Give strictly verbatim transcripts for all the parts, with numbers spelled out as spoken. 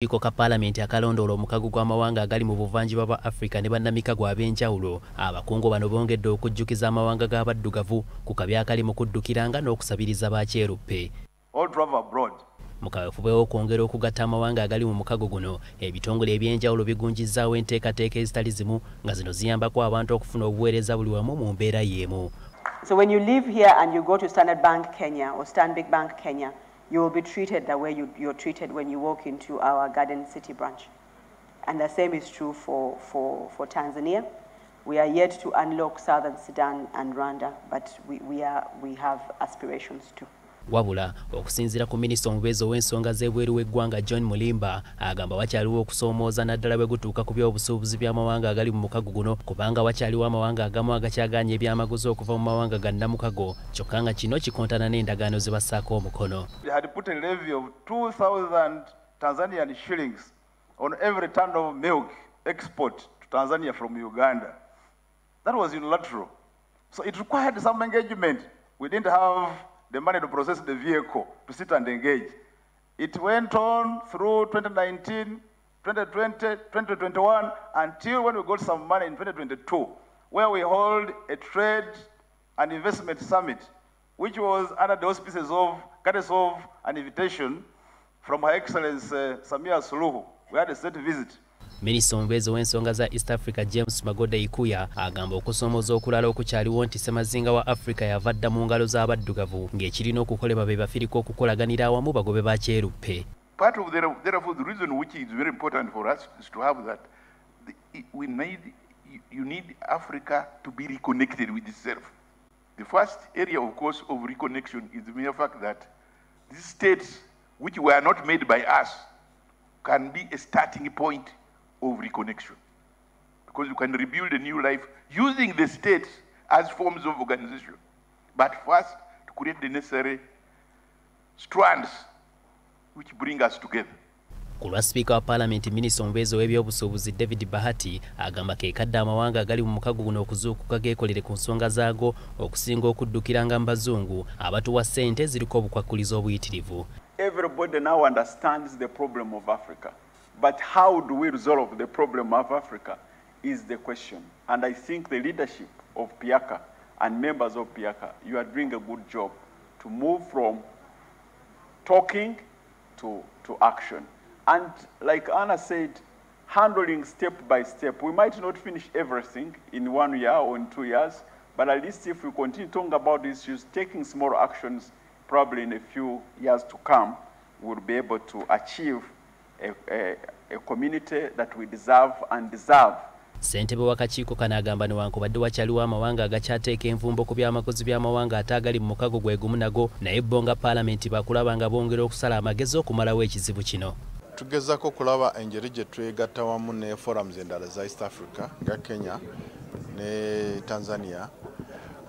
Iko ka Palamenti akalondoola omukago gw'amawanga agali mu buvanjuba bwa Africa ne bannamikago ab'enjawulo. Abakungu bano bongedde okujjukiza amawanga g'abaddugavu ku kabi akali mu kuddukiranga n'okusabiriza bakyeruppe. Mu kaweefube w'okwongera okugatta amawanga agali mu mukago guno, ebitongole eby'enjawulo bigunjizzaawo enteekateeka ezitali zimu nga zino ziyambako abantu okufuna obuweereza buli wamu mu mbeera y'emu. So when you live here and you go to Standard Bank Kenya or Standard Bank Kenya, you will be treated the way you, you're treated when you walk into our Garden City branch. And the same is true for, for, for Tanzania. We are yet to unlock Southern Sudan and Rwanda, but we, we, are, we have aspirations too. Wabula, okusinzira ku Minisita omubeezi w'ensonga z'ebweru w'eggwanga John Mulimba, agamba wakyaliwo okusomooza naddala bwe gutuuka ku by'obusuubuzi by'amawanga agali mu mukago guno, kubanga wakyaliwo amawanga agamu agakyagaanye ebyamaguzi okuva mu mawanga ga nnamukago, kyokka nga kino kikontana n'endagaano ze bassaako omukono. They had put a levy of two thousand Tanzanian shillings on every ton of milk export to Tanzania from Uganda. That was unilateral. So it required some engagement. We didn't have the money to process the vehicle, to sit and engage. It went on through twenty nineteen, twenty twenty, twenty twenty-one, until when we got some money in twenty twenty-two, where we hold a trade and investment summit, which was under the auspices of, courtesy of an invitation from Her Excellency uh, Samia Suluhu. We had a state visit. Minisita omubeezi w'ensonga za East Africa James Magoda Ikuya agamba okusomooza okulala okukyaliwo nti Ssemazinga wa Africa yavadda mu ngalo z'abaddugavu ng'ekirina okukolebwa be bafirika okukolaganira awamu bagobe bakyeruppe. Part of the, therefore, the reason which is very important for us is to have that the, we need, you need Africa to be reconnected with itself. The first area, of course, of reconnection is the mere fact that these states, which were not made by us, can be a starting point of reconnection, because you can rebuild a new life using the states as forms of organization, but first to create the necessary strands which bring us together. Kulwa Speaker wa Parliament, Minisita omubeezi w'ebyobusuubuzi David Bahati agamba ke kadde amawanga agali mu mukago guno okuzuukuka geekolere ku nsonga zaago okusinga okuddukiranga mbazungu abatuwa ssente ziriko obukwakulizo obuyitirivu. Everybody now understands the problem of Africa. But how do we resolve the problem of Africa is the question. And I think the leadership of PIACA and members of PIACA, you are doing a good job to move from talking to, to action. And like Anna said, handling step by step. We might not finish everything in one year or in two years, but at least if we continue talking about issues, taking small actions, probably in a few years to come, we'll be able to achieve A, a, a community that we deserve and deserve. Ssentebe w'akakiiko kano agamba newankubadde wakyaliwo amawanga agakyateeka envumbo ku byamaguzi by'amawanga ataagali mu mukago gwe gumu nago, naye bo nga Paalamenti bakulaba nga bongera okusala amagezi okumalawo ekizibu kino. Tugezaako okulaba engeri gye twegatta wamu ne forums endala za East Africa nga Kenya ne Tanzania,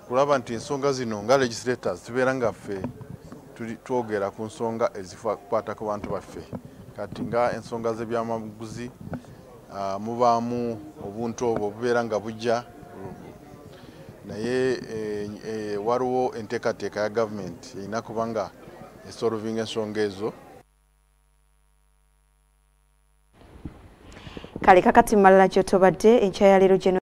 kulaba nti ensonga zino nga legislators tubeera nga ffe twogera ku nsonga ezikwatako bantu baffe. Katinga ensonga z'ebyamaguzi mubaamu obuntu obwo obubeera nga bujja, naye waliwo enteekateeka ya gavumenti erina kubanga esolvinga ensonga ezo. Kale kakati malala ky'otobadde enkya ya leero.